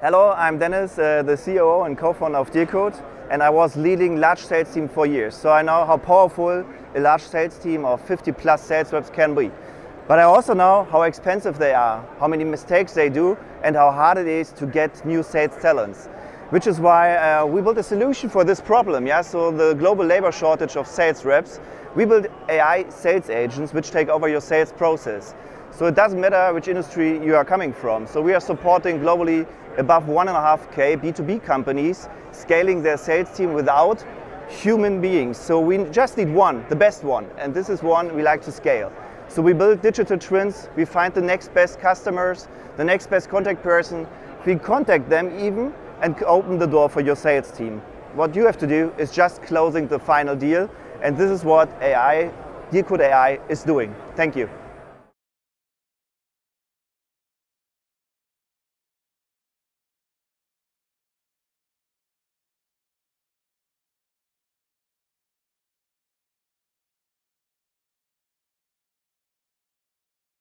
Hello, I'm Dennis, the COO and co-founder of dealcode, and I was leading large sales team for years, so I know how powerful a large sales team of 50+ sales reps can be. But I also know how expensive they are, how many mistakes they do, and how hard it is to get new sales talents. Which is why we built a solution for this problem, yeah? So the global labor shortage of sales reps, we built AI sales agents which take over your sales process. So it doesn't matter which industry you are coming from. So we are supporting globally above 1.5K B2B companies scaling their sales team without human beings. So we just need one, the best one, and this is one we like to scale. So we build digital twins, we find the next best customers, the next best contact person, we contact them even and open the door for your sales team. What you have to do is just closing the final deal, and this is what dealcode AI is doing. Thank you.